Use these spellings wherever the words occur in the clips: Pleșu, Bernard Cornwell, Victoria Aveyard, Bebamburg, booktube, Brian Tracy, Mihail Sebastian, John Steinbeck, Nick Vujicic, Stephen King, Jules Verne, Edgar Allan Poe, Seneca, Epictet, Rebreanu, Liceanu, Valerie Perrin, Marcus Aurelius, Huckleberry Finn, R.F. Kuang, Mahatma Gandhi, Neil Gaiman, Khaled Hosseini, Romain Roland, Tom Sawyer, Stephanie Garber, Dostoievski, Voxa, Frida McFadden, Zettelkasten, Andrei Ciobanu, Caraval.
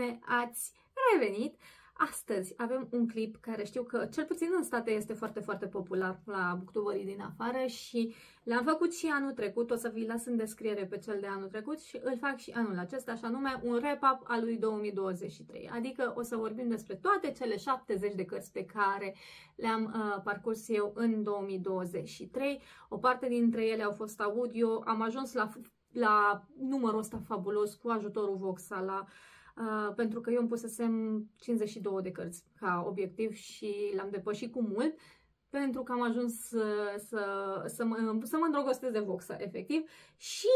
bine ați revenit! Astăzi avem un clip care știu că, cel puțin în state, este foarte, foarte popular la booktuberii din afară și l-am făcut și anul trecut, o să vi-l las în descriere pe cel de anul trecut și îl fac și anul acesta, așa nume, un wrap-up al lui 2023. Adică o să vorbim despre toate cele 70 de cărți pe care le-am parcurs eu în 2023. O parte dintre ele au fost audio, am ajuns la numărul ăsta fabulos cu ajutorul Voxa la... pentru că eu îmi pusesem 52 de cărți ca obiectiv și l-am depășit cu mult, pentru că am ajuns să mă îndrăgostesc de Voxa, efectiv. Și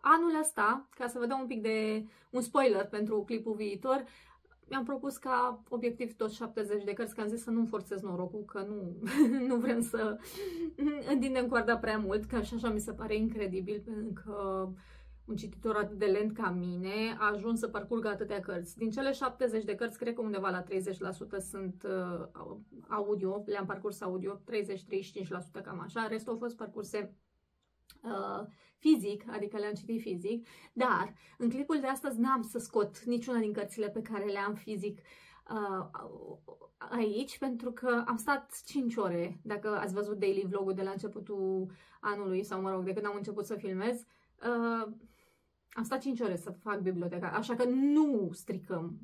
anul ăsta, ca să vă dau un pic de un spoiler pentru clipul viitor, mi-am propus ca obiectiv tot 70 de cărți, că am zis să nu-mi forțez norocul, că nu vrem să întindem coarda prea mult, că și așa mi se pare incredibil, pentru că un cititor atât de lent ca mine a ajuns să parcurgă atâtea cărți. Din cele 70 de cărți, cred că undeva la 30% sunt audio, le-am parcurs audio, 30-35% cam așa, restul au fost parcurse fizic, adică le-am citit fizic, dar în clipul de astăzi n-am să scot niciuna din cărțile pe care le-am fizic aici, pentru că am stat 5 ore, dacă ați văzut daily vlog-ul de la începutul anului, sau mă rog, de când am început să filmez, am stat 5 ore să fac biblioteca, așa că nu stricăm.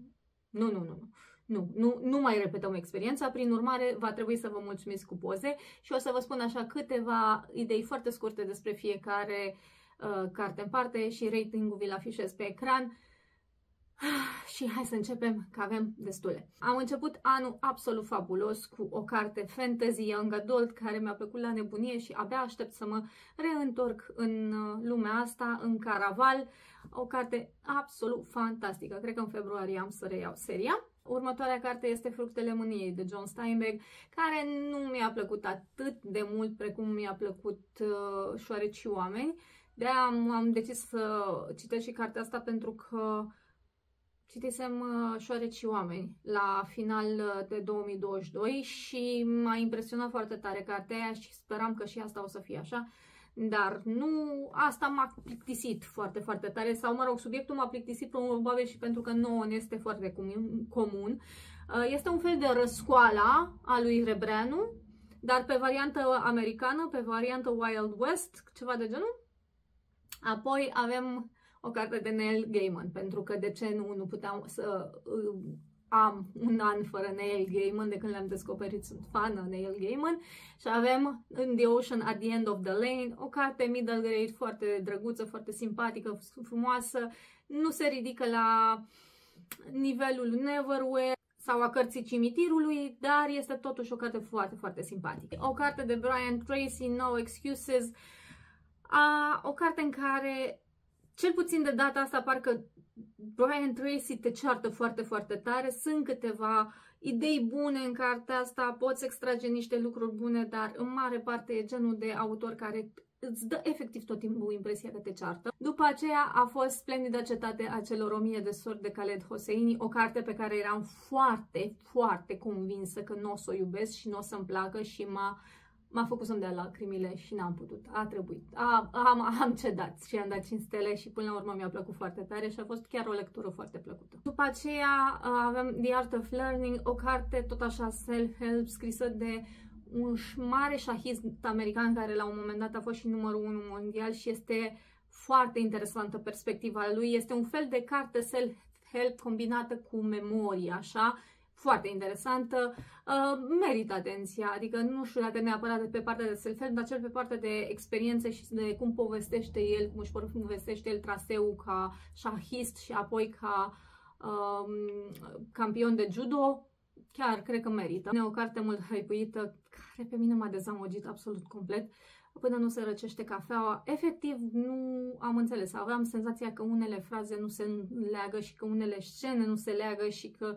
Nu mai repetăm experiența, prin urmare va trebui să vă mulțumiți cu poze și o să vă spun așa câteva idei foarte scurte despre fiecare carte în parte și ratingul vi-l afișez pe ecran. Și hai să începem, că avem destule. Am început anul absolut fabulos cu o carte fantasy young adult care mi-a plăcut la nebunie și abia aștept să mă reîntorc în lumea asta, în caraval. O carte absolut fantastică. Cred că în februarie am să reiau seria. Următoarea carte este Fructele Mâniei de John Steinbeck, care nu mi-a plăcut atât de mult precum mi-a plăcut Șoareci și oameni. De-aia am decis să citesc și cartea asta, pentru că citisem Șoareci și oameni la final de 2022 și m-a impresionat foarte tare cartea aia și speram că și asta o să fie așa, dar nu, asta m-a plictisit foarte, foarte tare, sau mă rog, subiectul m-a plictisit probabil și pentru că nouă ne este foarte comun. Este un fel de Răscoala a lui Rebreanu, dar pe variantă americană, pe variantă Wild West, ceva de genul. Apoi avem o carte de Neil Gaiman, pentru că de ce nu puteam să am un an fără Neil Gaiman, de când l-am descoperit, sunt fană Neil Gaiman. Și avem In the Ocean at the End of the Lane, o carte middle grade foarte drăguță, foarte simpatică, frumoasă, nu se ridică la nivelul Neverwhere sau a cărții Cimitirului, dar este totuși o carte foarte, foarte simpatică. O carte de Brian Tracy, No Excuses, o carte în care, cel puțin de data asta, parcă Brian Tracy te ceartă foarte, foarte tare. Sunt câteva idei bune în cartea asta, poți extrage niște lucruri bune, dar în mare parte e genul de autor care îți dă efectiv tot timpul impresia că te ceartă. După aceea a fost Splendida cetate a celor 1000 de sori de Khaled Hosseini, o carte pe care eram foarte, foarte convinsă că nu o să o iubesc și nu o să-mi placă și m-a făcut să-mi dea lacrimile și n-am putut, a trebuit, am cedat și am dat 5 stele și până la urmă mi-a plăcut foarte tare și a fost chiar o lectură foarte plăcută. După aceea avem The Art of Learning, o carte tot așa self-help, scrisă de un mare șahist american care la un moment dat a fost și numărul 1 mondial și este foarte interesantă perspectiva lui. Este un fel de carte self-help combinată cu memorie, așa, foarte interesantă, merită atenția, adică nu știu dacă neapărat de pe partea de self-help, dar cel pe partea de experiențe și de cum povestește el, cum își povestește el traseul ca șahist și apoi ca campion de judo, chiar cred că merită. E o carte mult hype-uită, care pe mine m-a dezamăgit absolut complet, până nu se răcește cafeaua. Efectiv, nu am înțeles, aveam senzația că unele fraze nu se leagă și că unele scene nu se leagă și că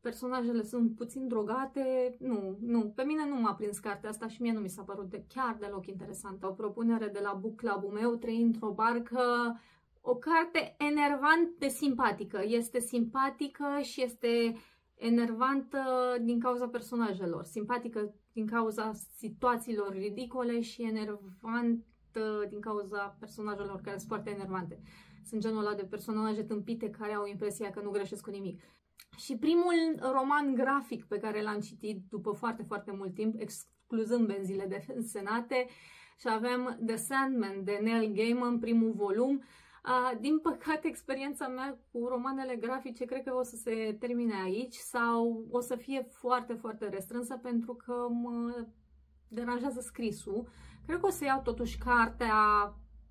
personajele sunt puțin drogate, nu, pe mine nu m-a prins cartea asta și mie nu mi s-a părut chiar deloc interesantă. O propunere de la book club-ul meu, Trei într-o barcă, o carte enervant de simpatică. Este simpatică și este enervantă din cauza personajelor, simpatică din cauza situațiilor ridicole și enervantă din cauza personajelor care sunt foarte enervante. Sunt genul ăla de personaje tâmpite care au impresia că nu greșesc cu nimic. Și primul roman grafic pe care l-am citit după foarte, foarte mult timp, excluzând benzile desenate, și avem The Sandman de Neil Gaiman, primul volum. Din păcate, experiența mea cu romanele grafice cred că o să se termine aici sau o să fie foarte, foarte restrânsă pentru că mă deranjează scrisul. Cred că o să iau totuși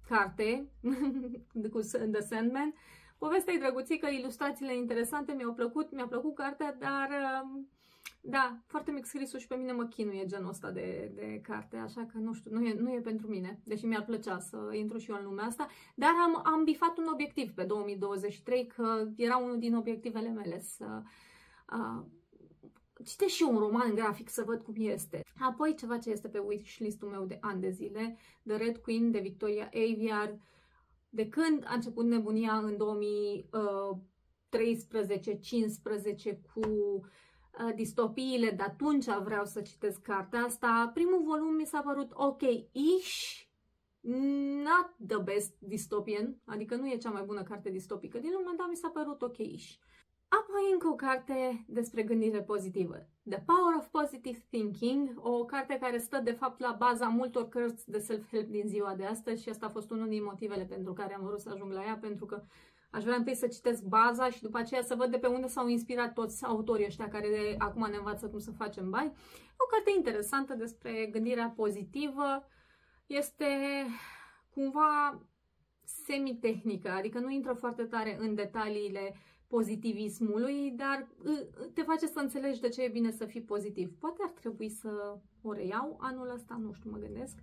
carte cu The Sandman. Povestea e drăguțică, ilustrațiile interesante, mi-a plăcut cartea, dar da, foarte mic scrisul și pe mine mă chinuie genul ăsta de carte, așa că nu știu, nu e pentru mine, deși mi-ar plăcea să intru și eu în lumea asta, dar am bifat un obiectiv pe 2023, că era unul din obiectivele mele să citesc și eu un roman grafic să văd cum este. Apoi ceva ce este pe wishlist-ul meu de ani de zile, The Red Queen de Victoria Aveyard. De când a început nebunia în 2013-15 cu distopiile, de atunci vreau să citesc cartea asta. Primul volum mi s-a părut ok-ish, not the best dystopian, adică nu e cea mai bună carte distopică din lume, dar mi s-a părut ok-ish. Apoi încă o carte despre gândire pozitivă, The Power of Positive Thinking, o carte care stă de fapt la baza multor cărți de self-help din ziua de astăzi și asta a fost unul din motivele pentru care am vrut să ajung la ea, pentru că aș vrea întâi să citesc baza și după aceea să văd de pe unde s-au inspirat toți autorii ăștia care acum ne învață cum să facem bani. O carte interesantă despre gândirea pozitivă, este cumva semitehnică, adică nu intră foarte tare în detaliile pozitivismului, dar te face să înțelegi de ce e bine să fii pozitiv. Poate ar trebui să o reiau anul ăsta, nu știu, mă gândesc.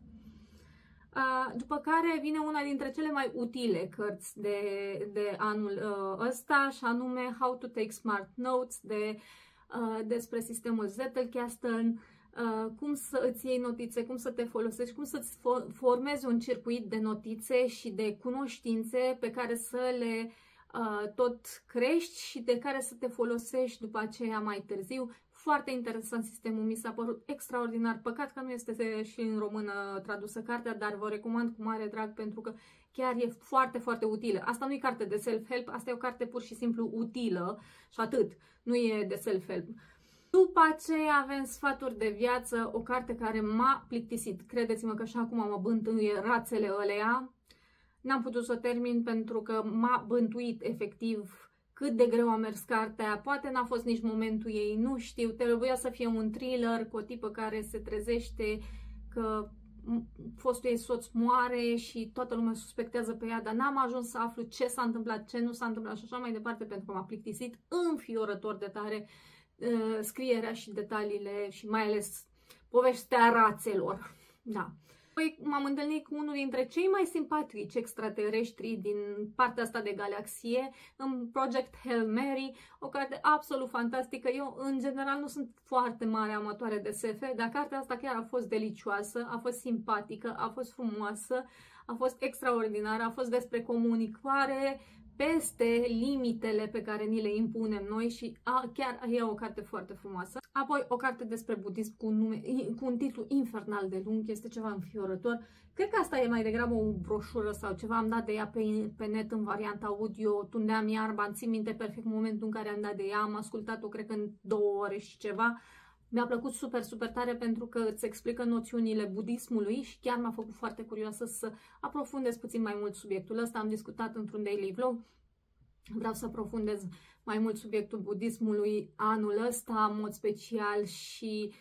După care vine una dintre cele mai utile cărți de anul ăsta, și anume How to Take Smart Notes despre sistemul Zettelkasten, cum să îți iei notițe, cum să te folosești, cum să-ți formezi un circuit de notițe și de cunoștințe pe care să le tot crești și de care să te folosești după aceea mai târziu. Foarte interesant sistemul, mi s-a părut extraordinar. Păcat că nu este și în română tradusă cartea, dar vă recomand cu mare drag pentru că chiar e foarte, foarte utilă. Asta nu e carte de self-help, asta e o carte pur și simplu utilă și atât. Nu e de self-help. După aceea avem Sfaturi de viață, o carte care m-a plictisit. Credeți-mă că și acum mă bântuie rațele ălea. N-am putut să termin pentru că m-a bântuit efectiv cât de greu a mers cartea. Poate n-a fost nici momentul ei, nu știu. Trebuia să fie un thriller cu o tipă care se trezește că fostul ei soț moare și toată lumea suspectează pe ea, dar n-am ajuns să aflu ce s-a întâmplat, ce nu s-a întâmplat și așa mai departe, pentru că m-a plictisit înfiorător de tare scrierea și detaliile și mai ales povestea rațelor. Da. Apoi m-am întâlnit cu unul dintre cei mai simpatici extraterestri din partea asta de galaxie, în Project Hail Mary, o carte absolut fantastică. Eu, în general, nu sunt foarte mare amatoare de SF, dar cartea asta chiar a fost delicioasă, a fost simpatică, a fost frumoasă, a fost extraordinară, a fost despre comunicare peste limitele pe care ni le impunem noi și chiar e o carte foarte frumoasă. Apoi o carte despre budism cu un titlu infernal de lung, este ceva înfiorător. Cred că asta e mai degrabă o broșură sau ceva, am dat de ea pe net în varianta audio, tundeam iarba, îmi țin minte perfect momentul în care am dat de ea, am ascultat-o cred că în 2 ore și ceva. Mi-a plăcut super, super tare pentru că îți explică noțiunile budismului și chiar m-a făcut foarte curioasă să aprofundez puțin mai mult subiectul ăsta. Am discutat într-un daily vlog, vreau să aprofundez mai mult subiectul budismului anul ăsta, în mod special și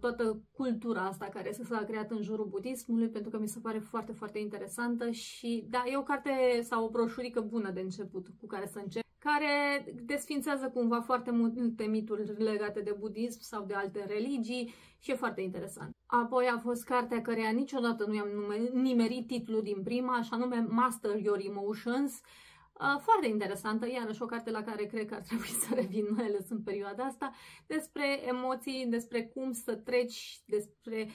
toată cultura asta care s-a creat în jurul budismului, pentru că mi se pare foarte, foarte interesantă și da, e o carte sau o broșurică bună de început cu care să încep, care desfințează cumva foarte multe mituri legate de budism sau de alte religii și e foarte interesant. Apoi a fost cartea căreia niciodată nu i-am nimerit titlul din prima, așa nume Master Your Emotions, foarte interesantă, iarăși o carte la care cred că ar trebui să revin, mai ales în perioada asta, despre emoții, despre cum să treci, despre...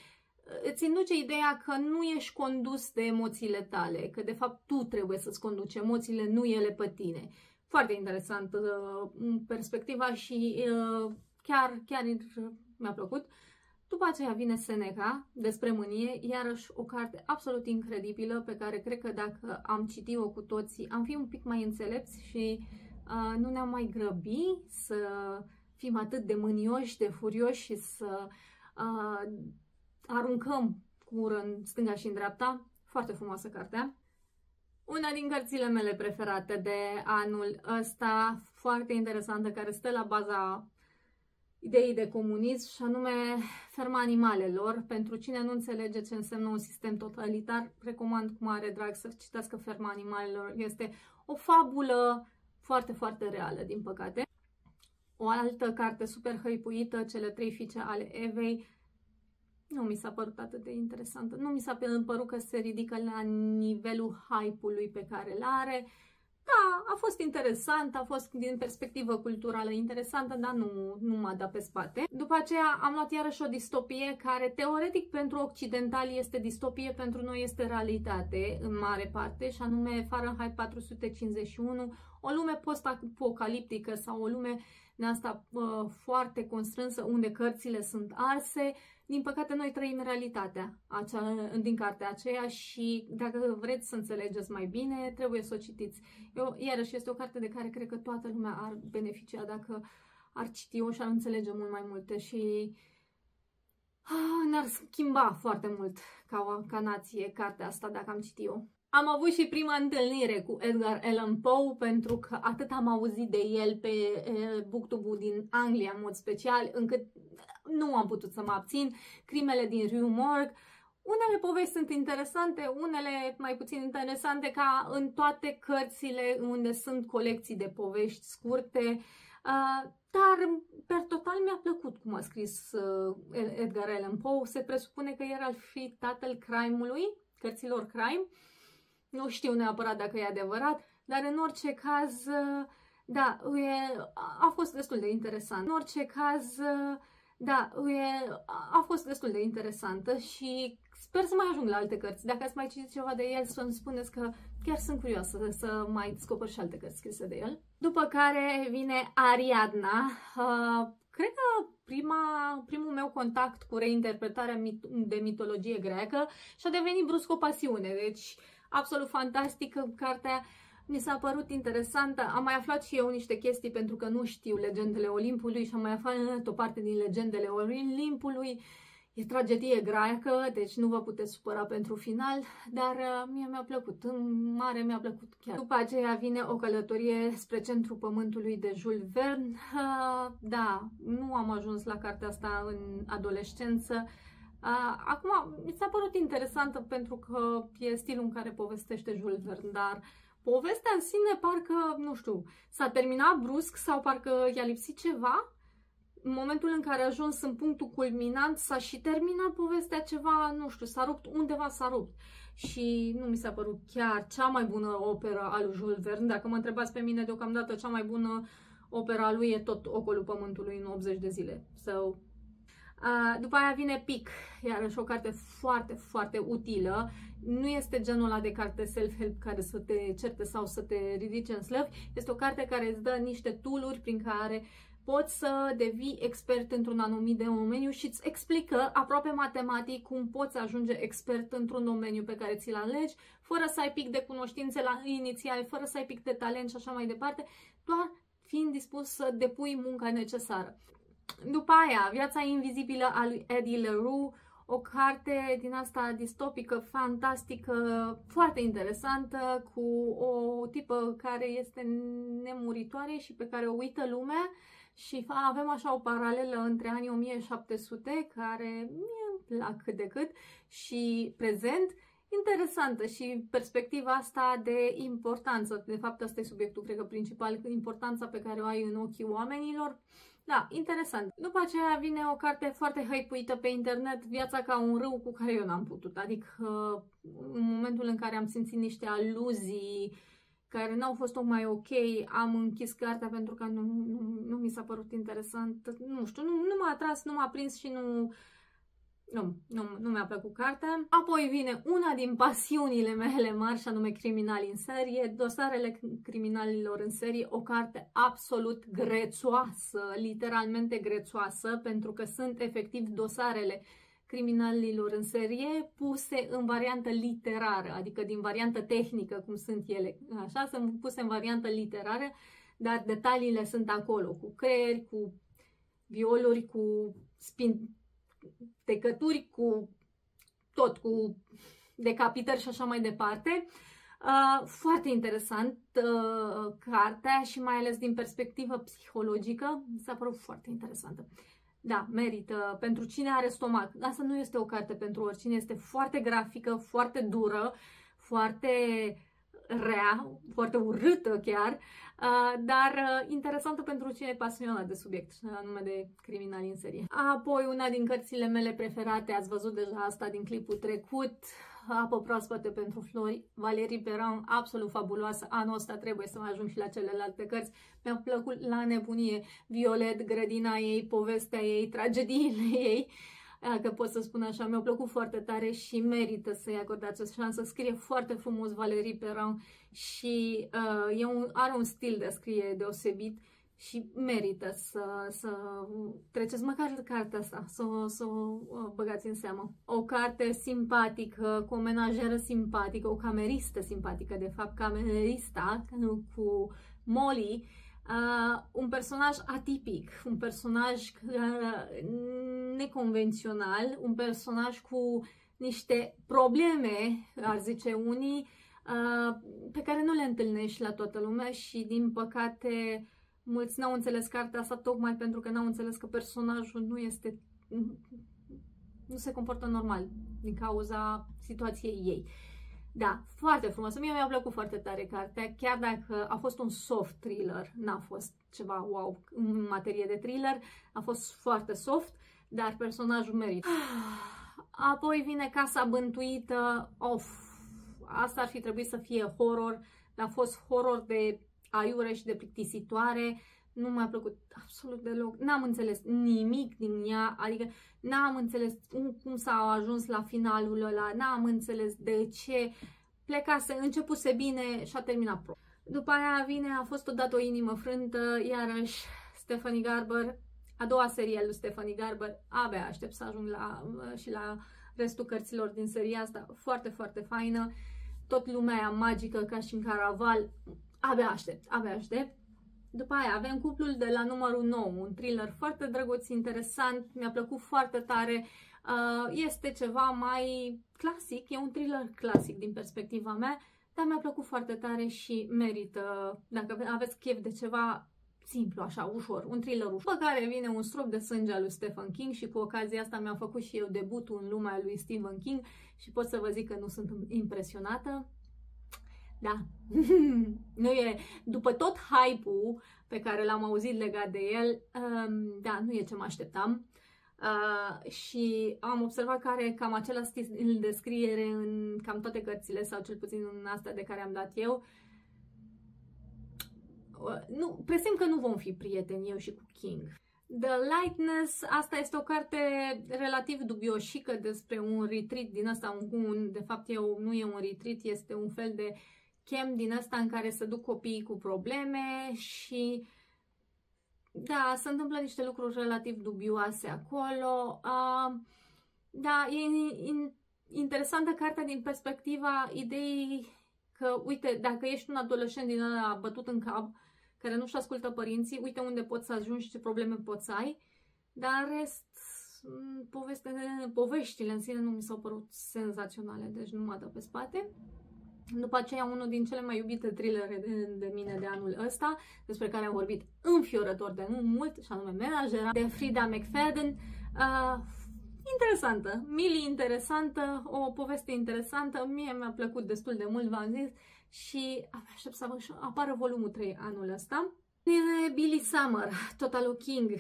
Îți induce ideea că nu ești condus de emoțiile tale, că de fapt tu trebuie să-ți conduci emoțiile, nu ele pe tine. Foarte interesant perspectiva și chiar mi-a plăcut. După aceea vine Seneca, despre mânie, iarăși o carte absolut incredibilă pe care cred că dacă am citit-o cu toții am fi un pic mai înțelepți și nu ne-am mai grăbi să fim atât de mânioși, de furioși și să aruncăm cu ură în stânga și în dreapta. Foarte frumoasă cartea. Una din cărțile mele preferate de anul ăsta, foarte interesantă, care stă la baza ideii de comunism, și anume Ferma animalelor. Pentru cine nu înțelege ce înseamnă un sistem totalitar, recomand cu mare drag să citească Ferma animalelor. Este o fabulă foarte, foarte reală, din păcate. O altă carte super hăipuită, Cele trei fiice ale Evei. Nu mi s-a părut atât de interesantă. Nu mi s-a părut că se ridică la nivelul hype-ului pe care îl are. Da, a fost interesant, a fost din perspectivă culturală interesantă, dar nu m-a dat pe spate. După aceea am luat iarăși o distopie care teoretic pentru occidentali este distopie, pentru noi este realitate în mare parte, și anume Fahrenheit 451, o lume post-apocaliptică sau o lume de asta foarte constrânsă unde cărțile sunt arse. Din păcate noi trăim realitatea din cartea aceea și dacă vreți să înțelegeți mai bine, trebuie să o citiți. Iarăși este o carte de care cred că toată lumea ar beneficia dacă ar citi-o și ar înțelege mult mai multe și ne-ar schimba foarte mult ca nație cartea asta dacă am citit-o. Am avut și prima întâlnire cu Edgar Allan Poe, pentru că atât am auzit de el pe booktube-ul din Anglia, în mod special, încât nu am putut să mă abțin. Crimele din Rue Morgue. Unele povești sunt interesante, unele mai puțin interesante, ca în toate cărțile unde sunt colecții de povești scurte. Dar, per total, mi-a plăcut cum a scris Edgar Allan Poe. Se presupune că el ar fi tatăl crime-ului, cărților crime. Nu știu neapărat dacă e adevărat, dar în orice caz, da, a fost destul de interesant. În orice caz, da, a fost destul de interesantă și sper să mai ajung la alte cărți. Dacă ați mai citit ceva de el, să-mi spuneți că chiar sunt curioasă să mai descoper și alte cărți scrise de el. După care vine Ariadna. Cred că primul meu contact cu reinterpretarea de mitologie greacă și a devenit brusc o pasiune, deci absolut fantastică, cartea mi s-a părut interesantă, am mai aflat și eu niște chestii pentru că nu știu legendele Olimpului și am mai aflat o parte din legendele Olimpului, e tragedie greacă, deci nu vă puteți supăra pentru final, dar mie mi-a plăcut, în mare mi-a plăcut chiar. După aceea vine O călătorie spre centrul pământului de Jules Verne, da, nu am ajuns la cartea asta în adolescență. Acum, mi s-a părut interesantă pentru că e stilul în care povestește Jules Verne, dar povestea în sine parcă, nu știu, s-a terminat brusc sau parcă i-a lipsit ceva. În momentul în care a ajuns în punctul culminant s-a și terminat povestea ceva, nu știu, s-a rupt, undeva s-a rupt. Și nu mi s-a părut chiar cea mai bună operă a lui Jules Verne. Dacă mă întrebați pe mine, deocamdată cea mai bună opera lui e tot Ocolul Pământului în 80 de zile. So, după aia vine Pic, iarăși o carte foarte, foarte utilă. Nu este genul ăla de carte self-help care să te certe sau să te ridice în slăvi. Este o carte care îți dă niște tool-uri prin care poți să devii expert într-un anumit domeniu și îți explică aproape matematic cum poți ajunge expert într-un domeniu pe care ți-l alegi, fără să ai pic de cunoștințe la inițial, fără să ai pic de talent și așa mai departe, doar fiind dispus să depui munca necesară. După aia, Viața invizibilă a lui Eddie LaRue, o carte din asta distopică, fantastică, foarte interesantă, cu o tipă care este nemuritoare și pe care o uită lumea și avem așa o paralelă între anii 1700, care mie-mi plac cât de cât, și prezent. Interesantă și perspectiva asta de importanță, de fapt asta e subiectul, cred că principal, importanța pe care o ai în ochii oamenilor. Da, interesant. După aceea vine o carte foarte hăipuită pe internet, Viața ca un râu, cu care eu n-am putut. Adică în momentul în care am simțit niște aluzii care n-au fost tocmai ok, am închis cartea pentru că nu mi s-a părut interesant. Nu știu, nu m-a atras, nu m-a prins și nu Nu mi-a plăcut cartea. Apoi vine una din pasiunile mele mari, și anume Criminali în serie, Dosarele criminalilor în serie, o carte absolut grețoasă, literalmente grețoasă, pentru că sunt efectiv dosarele criminalilor în serie puse în variantă literară, adică din variantă tehnică, cum sunt ele, așa, sunt puse în variantă literară, dar detaliile sunt acolo, cu creieri, cu violuri, cu tecături, cu tot, cu decapitări și așa mai departe. Foarte interesant cartea și mai ales din perspectivă psihologică, mi s-a părut foarte interesantă. Da, merită pentru cine are stomac. Asta nu este o carte pentru oricine, este foarte grafică, foarte dură, foarte rea, foarte urâtă chiar, dar interesantă pentru cine e pasionat de subiect, anume de Criminali în serie. Apoi, una din cărțile mele preferate, ați văzut deja asta din clipul trecut, Apă proaspătă pentru flori, Valerie Perrin, absolut fabuloasă. Anul ăsta trebuie să mai ajung și la celelalte cărți. Mi-a plăcut la nebunie. Violet, grădina ei, povestea ei, tragediile ei, că pot să spun așa, mi-a plăcut foarte tare și merită să-i acordați o șansă. Scrie foarte frumos Valerie Perrin și are un stil de scrie deosebit și merită să treceți măcar cartea asta, să o băgați în seamă. O carte simpatică, cu o menajeră simpatică, o cameristă simpatică, de fapt camerista cu Molly, un personaj atipic, un personaj neconvențional, un personaj cu niște probleme, ar zice unii, pe care nu le întâlnești la toată lumea și, din păcate, mulți n-au înțeles cartea asta tocmai pentru că n-au înțeles că personajul nu se comportă normal din cauza situației ei. Da, foarte frumoasă. Mie mi-a plăcut foarte tare cartea, chiar dacă a fost un soft thriller, n-a fost ceva wow în materie de thriller, a fost foarte soft, dar personajul merită. Apoi vine Casa Bântuită, asta ar fi trebuit să fie horror, dar a fost horror de aiure și de plictisitoare, nu mi-a plăcut absolut deloc, n-am înțeles nimic din ea, adică n-am înțeles cum s-a ajuns la finalul ăla, n-am înțeles de ce, începuse bine și a terminat prost. După aia vine A fost odată o inimă frântă, iarăși Stephanie Garber, a doua serie a lui Stephanie Garber, abia aștept să ajung și la restul cărților din seria asta, foarte, foarte faină, tot lumea aia magică ca și în Caraval, abia aștept, abia aștept. După aia avem Cuplul de la numărul 9, un thriller foarte drăguț, interesant, mi-a plăcut foarte tare. Este ceva mai clasic, e un thriller clasic din perspectiva mea, dar mi-a plăcut foarte tare și merită, dacă aveți chef de ceva simplu, așa, ușor, un thriller ușor. După care vine Un strop de sânge al lui Stephen King și cu ocazia asta mi-am făcut și eu debutul în lumea lui Stephen King și pot să vă zic că nu sunt impresionată. Da, nu e, după tot hype-ul pe care l-am auzit legat de el, da, nu e ce mă așteptam și am observat că are cam același stil de scriere în cam toate cărțile sau cel puțin în astea de care am dat eu. Nu, presimt că nu vom fi prieteni eu și cu King. The Lightness, asta este o carte relativ dubioșică despre un retreat din ăsta, de fapt nu e un retreat, este un fel de camp din ăsta în care se duc copiii cu probleme și da, se întâmplă niște lucruri relativ dubioase acolo. Da, e interesantă cartea din perspectiva ideii că, uite, dacă ești un adolescent din ăla bătut în cap, care nu-și ascultă părinții, uite unde poți să ajungi și ce probleme poți să ai, dar în rest, poveștile în sine nu mi s-au părut senzaționale, deci nu m-a dat pe spate. După aceea, unul din cele mai iubite thrillere de mine de anul ăsta, despre care am vorbit înfiorător de nu mult, și anume Menajera, de Frida McFadden, interesantă, interesantă, o poveste interesantă, mie mi-a plăcut destul de mult, v-am zis, și aștept să apară volumul 3 anul ăsta. E Billy Summer, tot al lui King,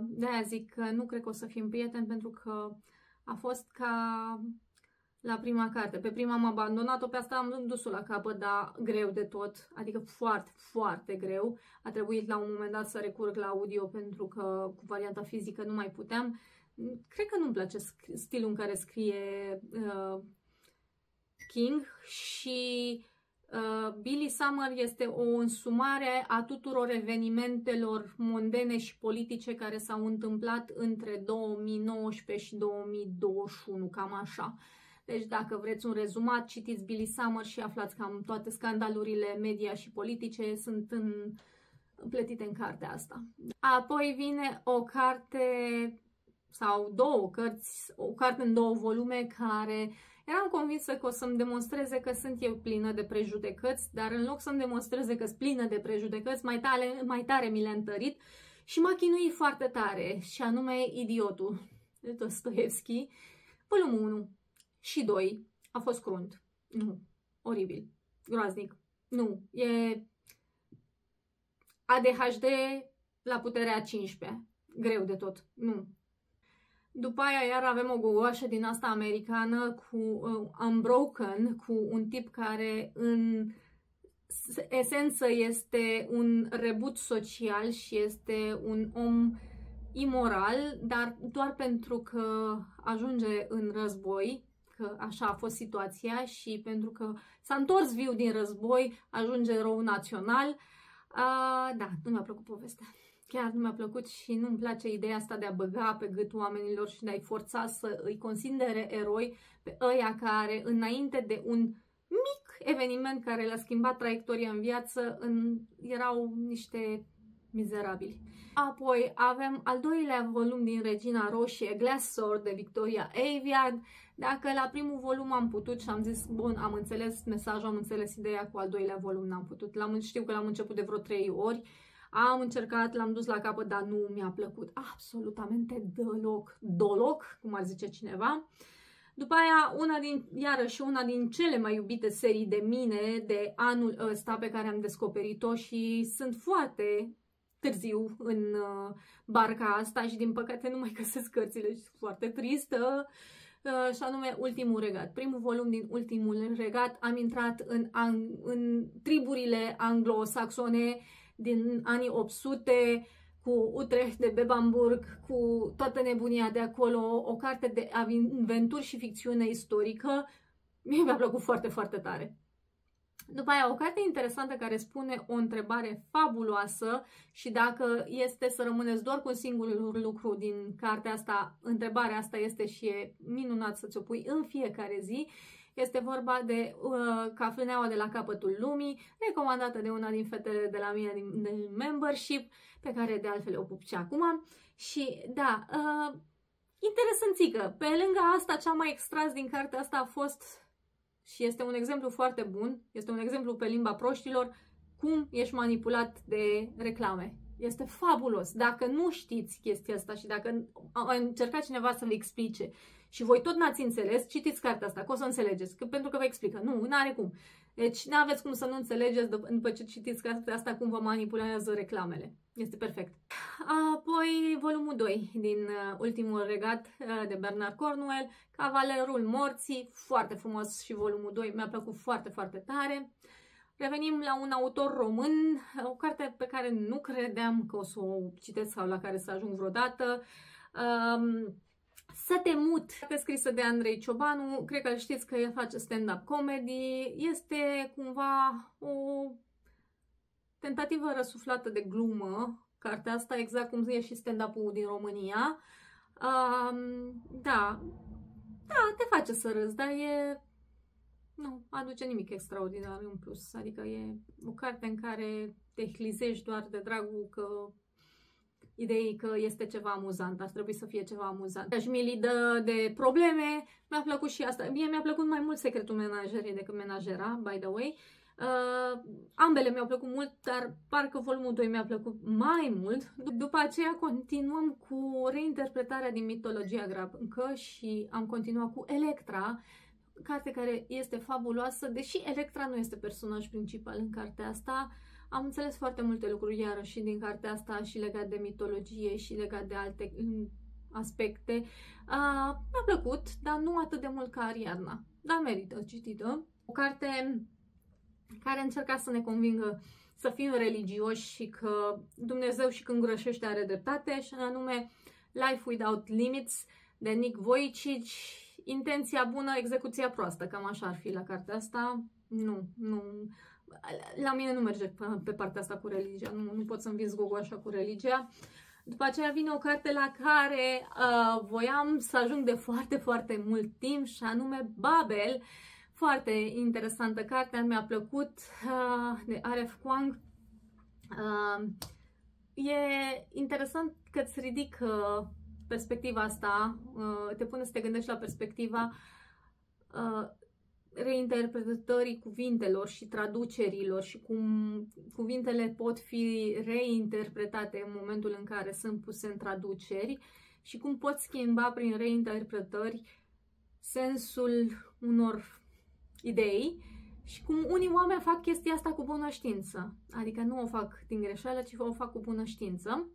de-aia zic că nu cred că o să fim prieteni pentru că a fost ca la prima carte. Pe prima am abandonat-o, pe asta am dus-o la capăt, dar greu de tot, adică foarte, foarte greu. A trebuit la un moment dat să recurg la audio pentru că cu varianta fizică nu mai puteam. Cred că nu-mi place stilul în care scrie King și Billy Summer este o însumare a tuturor evenimentelor mondene și politice care s-au întâmplat între 2019 și 2021, cam așa. Deci dacă vreți un rezumat, citiți Billy Summer și aflați cam toate scandalurile media și politice sunt împletite în cartea asta. Apoi vine o carte sau două cărți, o carte în două volume care eram convinsă că o să-mi demonstreze că sunt eu plină de prejudecăți, dar în loc să-mi demonstreze că sunt plină de prejudecăți, mai tare mi le-a întărit și m-a chinuit foarte tare, și anume Idiotul de Dostoievski, volumul 1 și 2. A fost crunt. Nu. Oribil. Groaznic. Nu. E ADHD la puterea 15. Greu de tot. Nu. După aia iar avem o gogoașă din asta americană cu Unbroken, cu un tip care în esență este un rebut social și este un om imoral, dar doar pentru că ajunge în război, că așa a fost situația și pentru că s-a întors viu din război, ajunge erou național. Da, nu mi-a plăcut povestea. Chiar nu mi-a plăcut și nu-mi place ideea asta de a băga pe gât oamenilor și de a-i forța să îi considere eroi pe ăia care, înainte de un mic eveniment care le-a schimbat traiectoria în viață, erau niște mizerabili. Apoi avem al doilea volum din Regina Roșie, Glass Sword, de Victoria Aveyard. Dacă la primul volum am putut și am zis, bun, am înțeles mesajul, am înțeles ideea, cu al doilea volum n-am putut. Știu că l-am început de vreo 3 ori. Am încercat, l-am dus la capăt, dar nu mi-a plăcut absolutamente deloc, cum ar zice cineva. După aia, iarăși una din cele mai iubite serii de mine de anul ăsta, pe care am descoperit-o și sunt foarte târziu în barca asta și din păcate nu mai găsesc cărțile și sunt foarte tristă, și anume Ultimul Regat. Primul volum din Ultimul Regat. Am intrat în triburile anglo-saxone din anii 800, cu Utrecht de Bebamburg, cu toată nebunia de acolo, o carte de aventuri și ficțiune istorică. Mie mi-a plăcut foarte, foarte tare. După aia, o carte interesantă care spune o întrebare fabuloasă și dacă este să rămâneți doar cu un singur lucru din cartea asta, întrebarea asta este și e minunat să ți-o pui în fiecare zi. Este vorba de Cafeneaua de la capătul lumii, recomandată de una din fetele de la mine din membership, pe care de altfel o pup și acum. Și da, interesanțică. Pe lângă asta, cea mai extras din cartea asta a fost, și este un exemplu foarte bun, este un exemplu pe limba proștilor, cum ești manipulat de reclame. Este fabulos. Dacă nu știți chestia asta și dacă a încercat cineva să vă explice și voi tot n-ați înțeles, citiți cartea asta, că o să înțelegeți, pentru că vă explică. Nu, n-are cum. Deci n-aveți cum să nu înțelegeți după ce citiți cartea asta cum vă manipulează reclamele. Este perfect. Apoi volumul 2 din Ultimul Regat de Bernard Cornwell, Cavalerul Morții, foarte frumos, și volumul 2 mi-a plăcut foarte, foarte tare. Revenim la un autor român, o carte pe care nu credeam că o să o citesc sau la care să ajung vreodată. Să te mut, scrisă de Andrei Ciobanu, cred că știți că el face stand-up comedy, este cumva o tentativă răsuflată de glumă, cartea asta, exact cum e și stand-up-ul din România. Da, te face să râzi, dar nu aduce nimic extraordinar în plus, adică e o carte în care te hlizești doar de dragul că ideea că este ceva amuzant, ar trebui să fie ceva amuzant. Aș mi dă de probleme, mi-a plăcut și asta. Mie mi-a plăcut mai mult Secretul Menajerei decât Menajera, by the way. Ambele mi-au plăcut mult, dar parcă volumul 2 mi-a plăcut mai mult. După aceea continuăm cu reinterpretarea din mitologia greacă și am continuat cu Electra, carte care este fabuloasă, deși Electra nu este personaj principal în cartea asta. Am înțeles foarte multe lucruri iarăși din cartea asta și legat de mitologie și legat de alte aspecte. Mi-a plăcut, dar nu atât de mult ca Ariadna, dar merită citită. O carte care încerca să ne convingă să fim religioși și că Dumnezeu și când greșește are dreptate, și anume Life Without Limits de Nick Vujicic, Intenția bună, execuția proastă, cam așa ar fi la cartea asta. Nu. La mine nu merge pe partea asta cu religia, nu pot să-mi vin gogul așa cu religia. După aceea vine o carte la care voiam să ajung de foarte, foarte mult timp, și anume Babel. Foarte interesantă carte, mi-a plăcut, de R.F. Kuang. E interesant că îți ridică perspectiva asta, te pune să te gândești la perspectiva reinterpretării cuvintelor și traducerilor și cum cuvintele pot fi reinterpretate în momentul în care sunt puse în traduceri și cum poți schimba prin reinterpretări sensul unor idei și cum unii oameni fac chestia asta cu bună știință. Adică nu o fac din greșeală, ci o fac cu bună știință.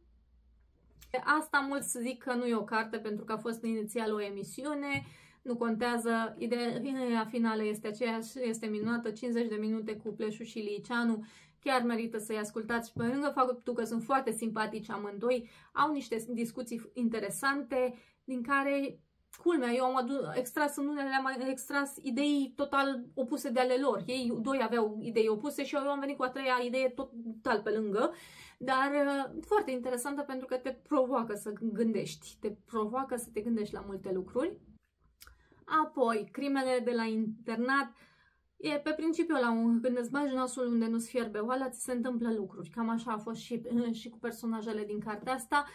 Asta mulți zic că nu e o carte pentru că a fost inițial o emisiune. Nu contează, ideea finală este aceeași, este minunată, 50 de minute cu Pleșu și Liceanu, chiar merită să-i ascultați. Și pe lângă faptul că sunt foarte simpatici amândoi, au niște discuții interesante, din care, culmea, eu am extras în unele, am extras idei total opuse de ale lor. Ei doi aveau idei opuse și eu am venit cu a treia idee total pe lângă, dar foarte interesantă pentru că te provoacă să gândești, te provoacă să te gândești la multe lucruri. Apoi, Crimele de la internat, e pe principiu când îți bagi nasul unde nu-ți fierbe oala, ți se întâmplă lucruri. Cam așa a fost și cu personajele din cartea asta.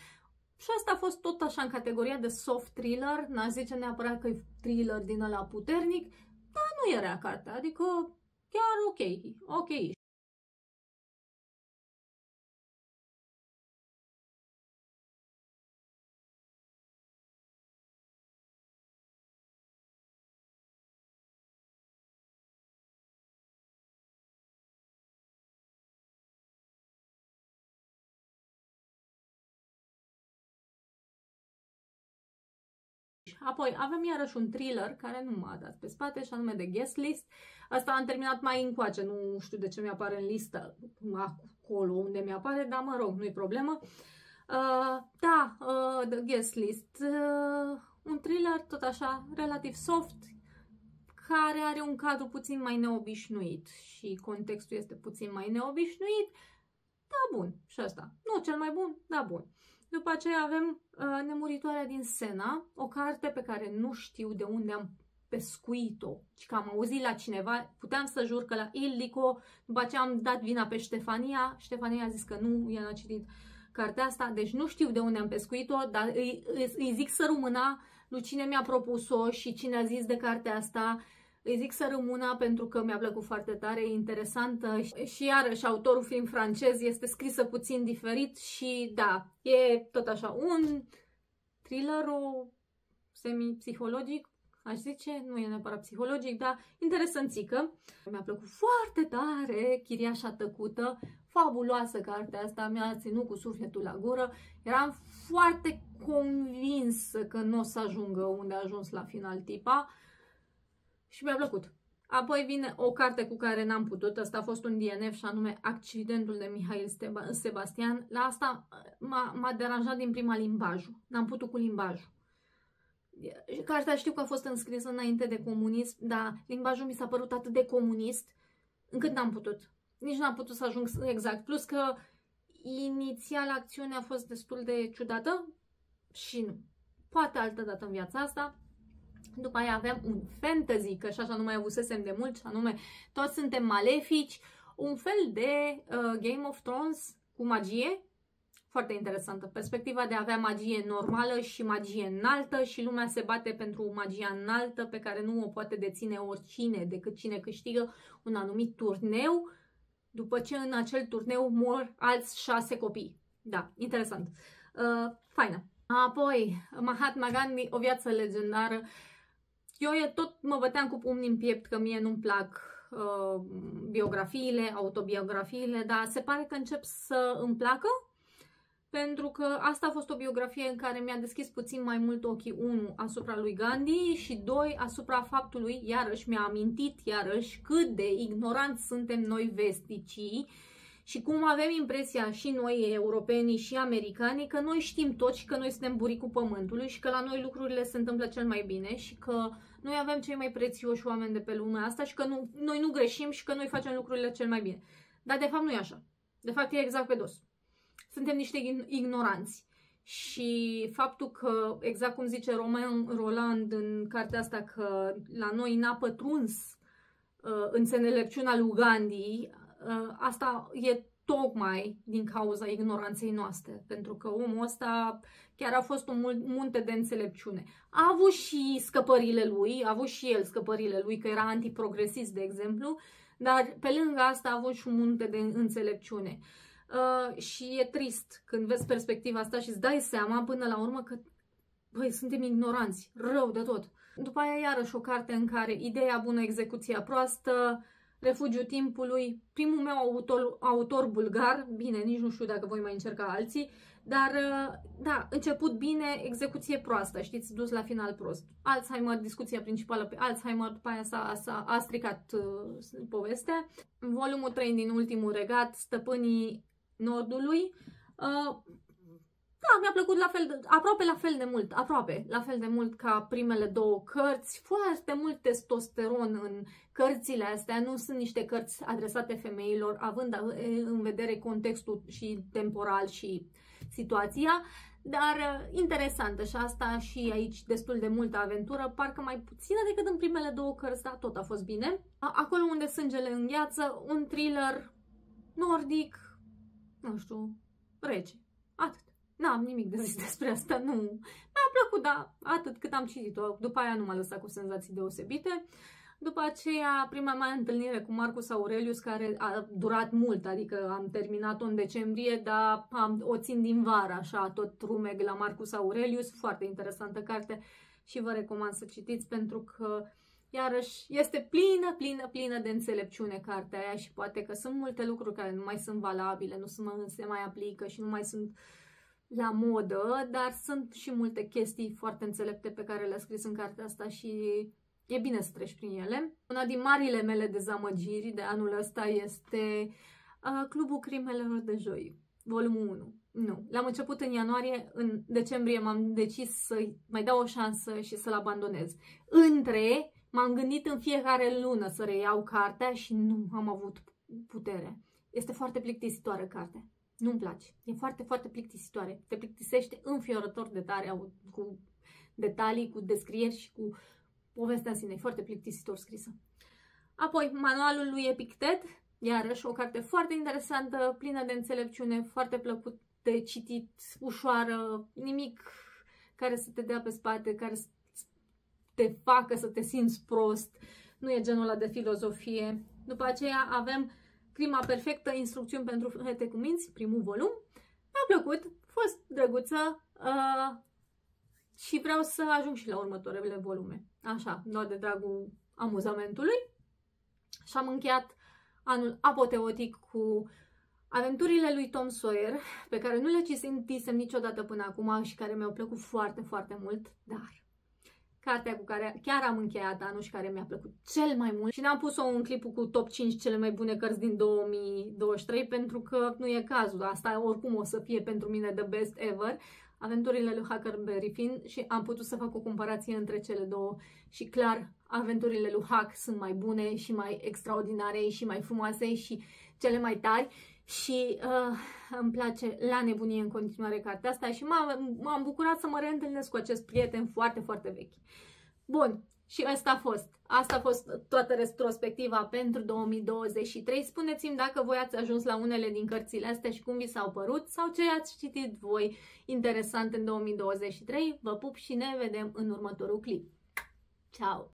Și asta a fost tot așa în categoria de soft thriller, n-aș zice neapărat că e thriller din ăla puternic, dar nu era cartea, adică chiar ok. Apoi avem iarăși un thriller care nu m-a dat pe spate, și anume de Guest List. Asta am terminat mai încoace, nu știu de ce mi-apare în listă acolo unde mi-apare, dar mă rog, nu-i problemă. The Guest List, un thriller tot așa relativ soft, care are un cadru puțin mai neobișnuit și contextul este puțin mai neobișnuit, dar bun, și asta. Nu cel mai bun, dar bun. După aceea avem Nemuritoarea din Sena, o carte pe care nu știu de unde am pescuit-o, ci că am auzit la cineva, puteam să jur că la Ildico, după aceea am dat vina pe Ștefania, Ștefania a zis că nu i-a citit cartea asta, deci nu știu de unde am pescuit-o, dar îi zic să rămână lui cine mi-a propus-o și cine a zis de cartea asta, îi zic să rămână pentru că mi-a plăcut foarte tare, e interesantă și iarăși autorul fiind francez este scrisă puțin diferit și da, e tot așa un thriller semi-psihologic, aș zice, nu e neapărat psihologic, dar interesantică. Mi-a plăcut foarte tare Chiriașa tăcută, fabuloasă cartea asta, mi-a ținut cu sufletul la gură, eram foarte convinsă că nu o să ajungă unde a ajuns la final tipa. Și mi-a plăcut. Apoi vine o carte cu care n-am putut, asta a fost un DNF și anume Accidentul de Mihail Sebastian. La asta m-a deranjat din prima limbajul. N-am putut cu limbajul. Cartea știu că a fost înscrisă înainte de comunism, dar limbajul mi s-a părut atât de comunist încât n-am putut. Nici n-am putut să ajung exact. Plus că inițial acțiunea a fost destul de ciudată și nu. Poate altă dată în viața asta. După aia avem un fantasy, că și așa nu mai avusesem de mult, și anume Toți suntem malefici, un fel de Game of Thrones cu magie, foarte interesantă. Perspectiva de a avea magie normală și magie înaltă și lumea se bate pentru magia înaltă pe care nu o poate deține oricine decât cine câștigă un anumit turneu, după ce în acel turneu mor alți 6 copii. Da, interesant. Faină. Apoi, Mahatma Gandhi, O viață legendară. Eu tot mă băteam cu pumnii în piept că mie nu-mi plac biografiile, autobiografiile, dar se pare că încep să îmi placă, pentru că asta a fost o biografie în care mi-a deschis puțin mai mult ochii, 1, asupra lui Gandhi și 2, asupra faptului, iarăși mi-a amintit cât de ignoranți suntem noi vesticii Și cum avem impresia și noi, europenii și americanii, că noi știm tot și că noi suntem buricul pământului și că la noi lucrurile se întâmplă cel mai bine și că noi avem cei mai prețioși oameni de pe lumea asta și că noi nu greșim și că noi facem lucrurile cel mai bine. Dar de fapt nu e așa. De fapt e exact pe dos. Suntem niște ignoranți. Și faptul că, exact cum zice Romain Roland în cartea asta, că la noi n-a pătruns înțelepciunea lui Gandhi, asta e tocmai din cauza ignoranței noastre, pentru că omul ăsta chiar a fost un munte de înțelepciune. A avut și scăpările lui, a avut și el scăpările lui, că era antiprogresist, de exemplu, dar pe lângă asta a avut și un munte de înțelepciune. Și e trist când vezi perspectiva asta și îți dai seama până la urmă că, băi, suntem ignoranți, rău de tot. După aia iarăși o carte în care ideea bună, execuția proastă, Refugiul timpului, primul meu autor bulgar, bine, nici nu știu dacă voi mai încerca alții, dar da, început bine, execuție proastă, știți, dus la final prost. Alzheimer, discuția principală pe Alzheimer, după aia a stricat povestea. Volumul 3 din Ultimul Regat, Stăpânii Nordului. Da, mi-a plăcut la fel, aproape la fel de mult ca primele două cărți. Foarte mult testosteron în cărțile astea, nu sunt niște cărți adresate femeilor, având în vedere contextul și temporal și situația, dar interesantă și asta, și aici destul de multă aventură, parcă mai puțină decât în primele două cărți, dar tot a fost bine. Acolo unde sângele îngheață, un thriller nordic, nu știu, rece, atât. N-am nimic de zis despre asta, nu. Mi-a plăcut, dar atât cât am citit-o. După aia nu m-a lăsat cu senzații deosebite. După aceea, prima mea întâlnire cu Marcus Aurelius, care a durat mult, adică am terminat-o în decembrie, dar o țin din vară, așa, tot rumeg la Marcus Aurelius. Foarte interesantă carte și vă recomand să citiți, pentru că iarăși este plină, plină, plină de înțelepciune cartea aia și poate că sunt multe lucruri care nu mai sunt valabile, nu se mai aplică și nu mai sunt la modă, dar sunt și multe chestii foarte înțelepte pe care le-a scris în cartea asta și e bine să treci prin ele. Una din marile mele dezamăgiri de anul ăsta este Clubul Crimelor de Joi, volumul 1. Nu, l-am început în ianuarie, în decembrie m-am decis să-i mai dau o șansă și să-l abandonez. Între m-am gândit în fiecare lună să reiau cartea și nu am avut putere. Este foarte plictisitoare cartea. Nu-mi place. E foarte, foarte plictisitoare. Te plictisește înfiorător de tare, cu detalii, cu descrieri și cu povestea în sine. E foarte plictisitor scrisă. Apoi, Manualul lui Epictet, iarăși o carte foarte interesantă, plină de înțelepciune, foarte plăcut de citit, ușoară, nimic care să te dea pe spate, care să te facă să te simți prost. Nu e genul ăla de filozofie. După aceea avem Crima perfectă, instrucțiuni pentru fete cu minți, primul volum. Mi-a plăcut, a fost drăguță și vreau să ajung și la următoarele volume. Așa, doar de dragul amuzamentului. Și am încheiat anul apoteotic cu Aventurile lui Tom Sawyer, pe care nu le citisem niciodată până acum și care mi-au plăcut foarte, foarte mult, dar cartea cu care chiar am încheiat anul și care mi-a plăcut cel mai mult și n-am pus-o în clipul cu top 5 cele mai bune cărți din 2023 pentru că nu e cazul. Asta oricum o să fie pentru mine the best ever, Aventurile lui Huckleberry Finn, și am putut să fac o comparație între cele două și clar Aventurile lui Huck sunt mai bune și mai extraordinare și mai frumoase și cele mai tari și îmi place la nebunie în continuare cartea asta și m-am bucurat să mă reîntâlnesc cu acest prieten foarte, foarte vechi. Bun, și asta a fost toată retrospectiva pentru 2023. Spuneți-mi dacă voi ați ajuns la unele din cărțile astea și cum vi s-au părut sau ce ați citit voi interesant în 2023. Vă pup și ne vedem în următorul clip. Ciao!